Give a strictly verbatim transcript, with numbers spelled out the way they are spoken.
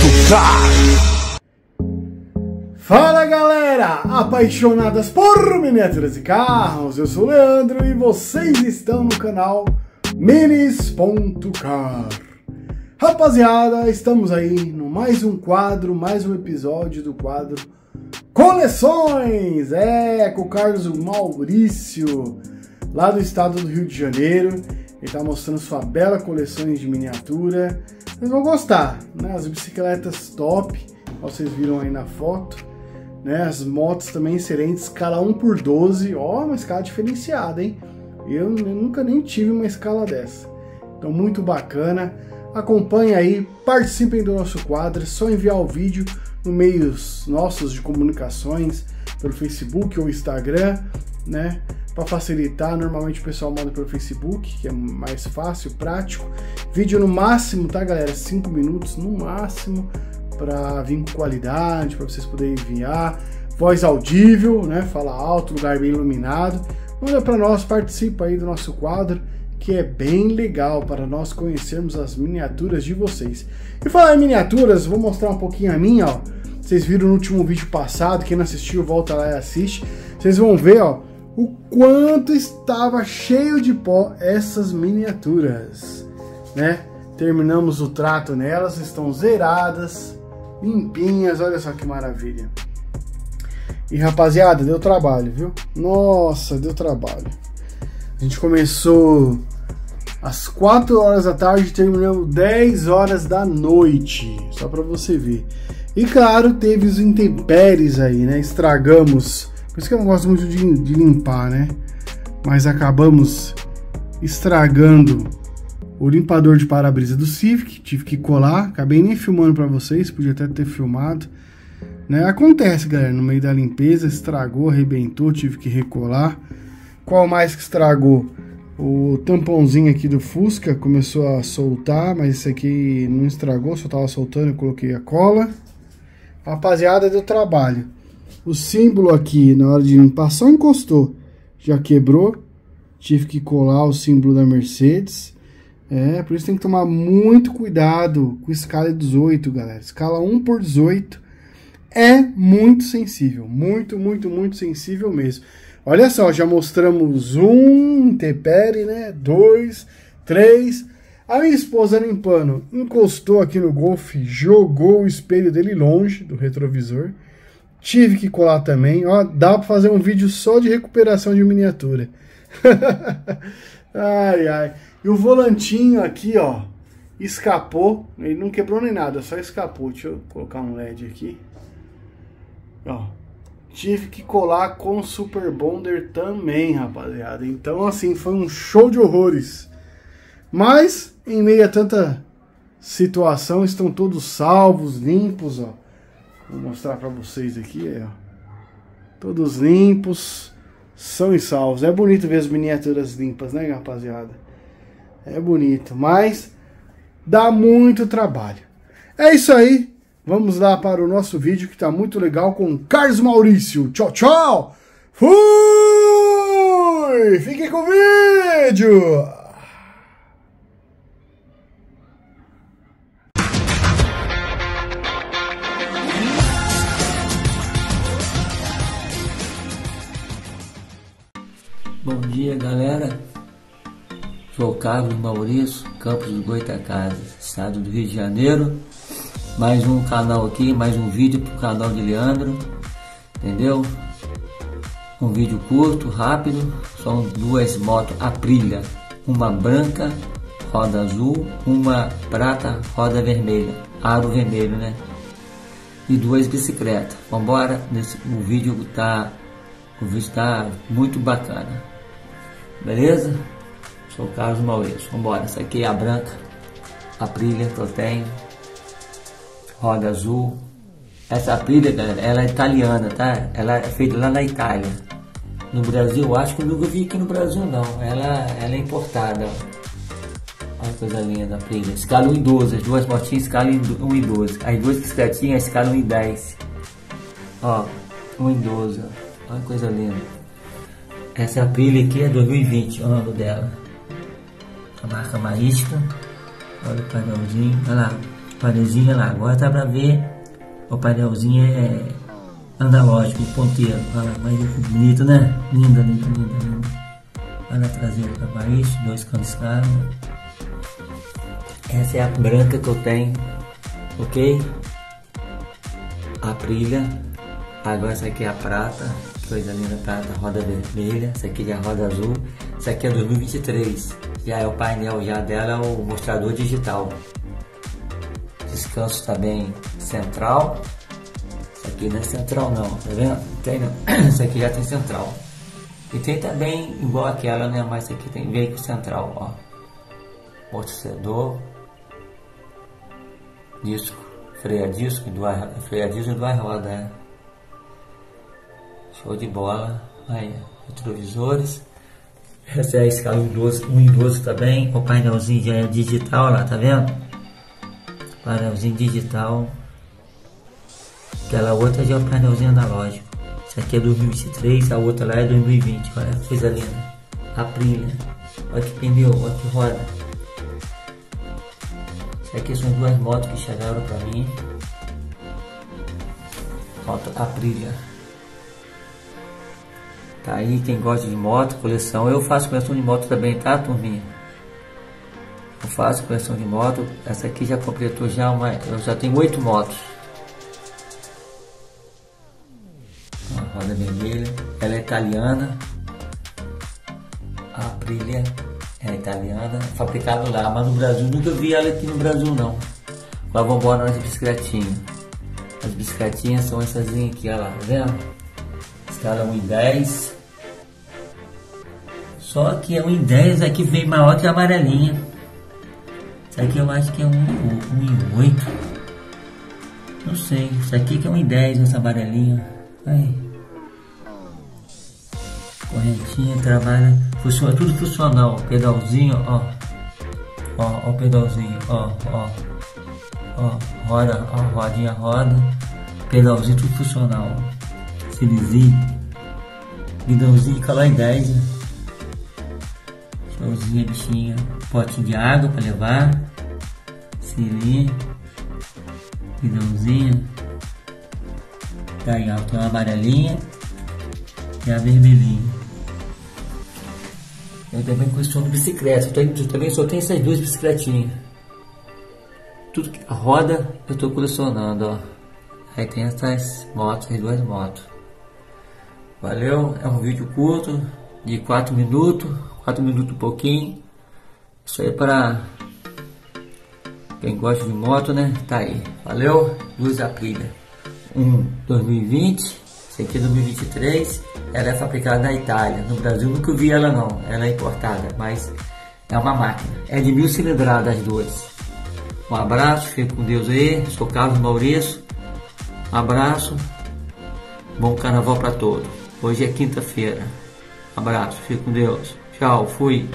Minis.car. Fala galera, apaixonadas por miniaturas e carros, eu sou o Leandro e vocês estão no canal Minis.car. Rapaziada, estamos aí no mais um quadro, mais um episódio do quadro Coleções, é, com o Carlos Maurício, lá do estado do Rio de Janeiro. Ele tá mostrando sua bela coleção de miniatura. Vocês vão gostar, né? As bicicletas top, vocês viram aí na foto, né? As motos também excelentes, escala um por doze, ó, uma escala diferenciada, hein? Eu, eu nunca nem tive uma escala dessa, então muito bacana. Acompanhe aí, participem do nosso quadro, é só enviar o vídeo no meios nossos de comunicações, pelo Facebook ou Instagram, né? Para facilitar, normalmente o pessoal manda pelo Facebook, que é mais fácil, prático. Vídeo no máximo, tá galera? cinco minutos no máximo, para vir com qualidade, para vocês poderem enviar. Voz audível, né? Fala alto, lugar bem iluminado. Manda para nós, participa aí do nosso quadro, que é bem legal para nós conhecermos as miniaturas de vocês. E falar em miniaturas, vou mostrar um pouquinho a minha, ó. Vocês viram no último vídeo passado, quem não assistiu, volta lá e assiste. Vocês vão ver, ó, o quanto estava cheio de pó essas miniaturas, né? Terminamos o trato nelas, estão zeradas, limpinhas, olha só que maravilha. E rapaziada, deu trabalho, viu? Nossa, deu trabalho. A gente começou às quatro horas da tarde, terminamos dez horas da noite, só para você ver. E claro, teve os intempéries aí, né? Estragamos. Por isso que eu não gosto muito de, de limpar, né? Mas acabamos estragando o limpador de para-brisa do Civic. Tive que colar. Acabei nem filmando pra vocês. Podia até ter filmado, né? Acontece, galera. No meio da limpeza, estragou, arrebentou. Tive que recolar. Qual mais que estragou? O tampãozinho aqui do Fusca começou a soltar. Mas esse aqui não estragou. Só tava soltando. Eu coloquei a cola. Rapaziada, deu trabalho. O símbolo aqui, na hora de limpar, só encostou, já quebrou. Tive que colar o símbolo da Mercedes. É, por isso tem que tomar muito cuidado com escala dezoito, galera. Escala um por dezoito é muito sensível. Muito, muito, muito sensível mesmo. Olha só, já mostramos um intempérie, né? Dois, três. A minha esposa limpando, encostou aqui no Golf, jogou o espelho dele longe do retrovisor. Tive que colar também, ó, dá pra fazer um vídeo só de recuperação de miniatura. Ai, ai. E o volantinho aqui, ó, escapou, ele não quebrou nem nada, só escapou. Deixa eu colocar um L E D aqui. Ó, tive que colar com o Super Bonder também, rapaziada. Então, assim, foi um show de horrores. Mas, em meio a tanta situação, estão todos salvos, limpos, ó. Vou mostrar para vocês aqui, é, todos limpos, são e salvos. É bonito ver as miniaturas limpas, né, rapaziada? É bonito, mas dá muito trabalho. É isso aí, vamos lá para o nosso vídeo que tá muito legal com Carlos Maurício. Tchau, tchau! Fui! Fiquem com o vídeo! Bom dia galera, sou Carlos Maurício, Campos do Goytacazes, estado do Rio de Janeiro. Mais um canal aqui, mais um vídeo pro canal de Leandro, entendeu? Um vídeo curto, rápido, são duas motos Aprilia, uma branca, roda azul, uma prata, roda vermelha, aro vermelho, né? E duas bicicletas. Vambora, nesse, o vídeo tá, o vídeo tá muito bacana. Beleza? Sou o Carlos Maurício. Vambora. Essa aqui é a branca, a Aprilia que eu tenho, roda azul. Essa Aprilia, galera, ela é italiana, tá? Ela é feita lá na Itália. No Brasil, acho que eu nunca vi aqui no Brasil, não. Ela, ela é importada. Olha que coisa linda, a Aprilia. Escala um e doze. As duas motinhas escala um e doze. As duas bicicletinhas escala um e dez. Ó, um e doze. Olha que coisa linda. Essa Aprilia aqui é dois mil e vinte, o ano dela. A marca Maisto. Olha o painelzinho. Olha lá. Painelzinho lá, agora tá pra ver. O painelzinho é analógico, ponteiro. Olha lá, mas é bonito, né? Linda, linda, linda, linda. Olha a traseira pra baixo, dois cantos caros. Essa é a branca que eu tenho, ok? A Aprilia. Agora essa aqui é a prata, coisa linda, prata, roda vermelha. Essa aqui é a roda azul. Essa aqui é dois mil e vinte e três, já é o painel já dela, o mostrador digital. Descanso também central. Essa aqui não é central não, tá vendo? Tem, não. Essa aqui já tem central. E tem também igual aquela, né? Mas essa aqui tem veículo central, ó. Amortecedor, disco, freio a disco, duas, freio a disco e duas rodas, né? Show de bola. Aí, retrovisores. Essa é a escala um e doze também. O painelzinho já é digital lá, tá vendo? Painelzinho digital. Aquela outra já é o painelzinho analógico. Essa aqui é dois mil e vinte e três, a outra lá é dois mil e vinte. Olha que coisa linda. Aprilia. Olha que pneu, olha que roda. Isso aqui são duas motos que chegaram pra mim. Moto Aprilia. Tá aí, quem gosta de moto, coleção. Eu faço coleção de moto também, tá, turminha? Eu faço coleção de moto. Essa aqui já completou já uma... Eu já tenho oito motos. Uma roda vermelha. Ela é italiana. A Aprilia é italiana. Fabricado lá, mas no Brasil. Nunca vi ela aqui no Brasil, não. Agora vamos embora nas bicicletinhas. As bicicletinhas são essas aqui, olha lá, tá vendo? Escala um e dez. Só que é um e dez, aqui vem maior que a amarelinha. Isso aqui eu acho que é um e oito. Não sei, isso aqui que é um e dez, essa amarelinha. Aí. Correntinha, trabalha. Funciona, tudo funcional. Pedalzinho, ó. Ó, ó o pedalzinho, ó, ó. Ó, roda, ó, rodinha, roda. Pedalzinho, tudo funcional. Felizinho, guidãozinho caloidez, showzinha, bichinha, pote de água para levar, sirinha, guidãozinho, tá aí, ó, tem uma amarelinha e a vermelhinha. Eu também costumo bicicleta, eu, tenho, eu também só tenho essas duas bicicletinhas. Tudo que roda eu tô colecionando, ó. Aí tem essas motos, as duas motos. Valeu, é um vídeo curto, de quatro minutos, quatro minutos e pouquinho. Isso aí para quem gosta de moto, né? Tá aí, valeu, duas Aprilia. Um dois mil e vinte, esse aqui é dois mil e vinte e três, ela é fabricada na Itália. No Brasil nunca vi ela não, ela é importada, mas é uma máquina. É de mil cilindradas as duas. Um abraço, fique com Deus aí, sou Carlos Maurício. Um abraço. Bom carnaval para todos. Hoje é quinta-feira. Abraço, fique com Deus. Tchau, fui.